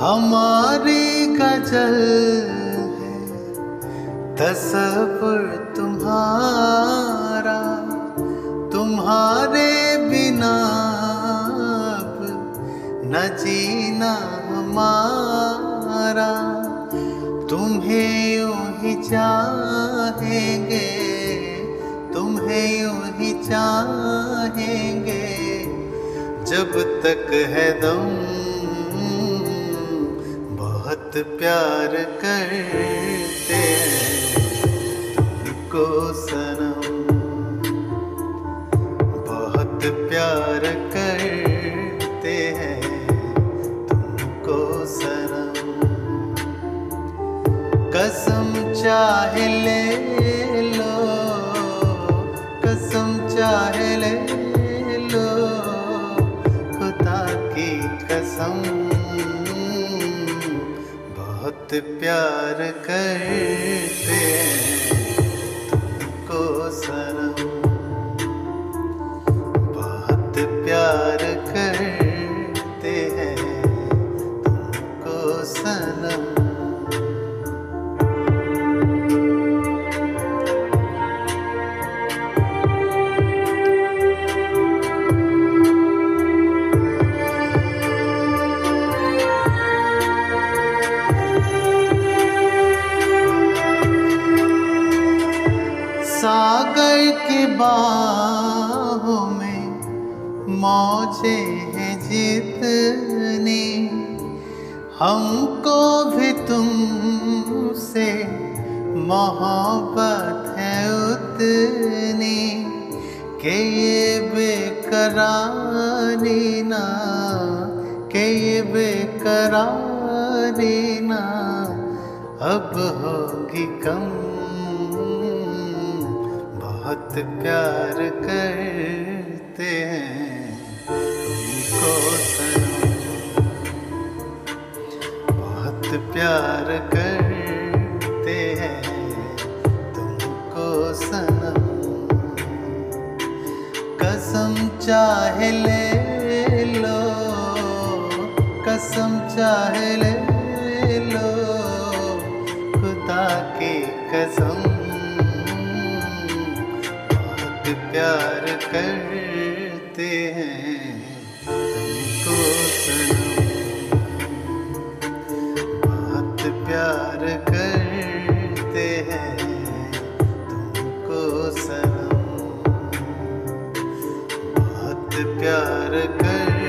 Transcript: हमारी गजल है तसव्वुर तुम्हारा, तुम्हारे बिना न जीना हमारा। तुम्हें यूं ही चाहेंगे, तुम्हें यूं ही चाहेंगे जब तक है दम। प्यार करते हैं तुमको सनम, बहुत प्यार करते हैं तुमको सनम। कसम चाहे ले लो, कसम चाहे ले लो, खुदा की कसम प्यार करते हैं तुमको सनम, बहुत प्यार करते हैं तुमको सनम। सागर के बाहों में मौजें हैं जितनी, हमको भी तुमसे मोहब्बत है उतनी। के ये बेकरारी ना, के ये बेकरारी ना अब होगी कम। बहुत प्यार करते हैं तुमको सनम, बहुत प्यार करते हैं तुमको सनम। कसम चाहे ले लो, कसम चाहे ले लो, खुदा की कसम प्यार करते हैं तुमको सनम, बहुत प्यार करते हैं तुमको सनम, बहुत प्यार कर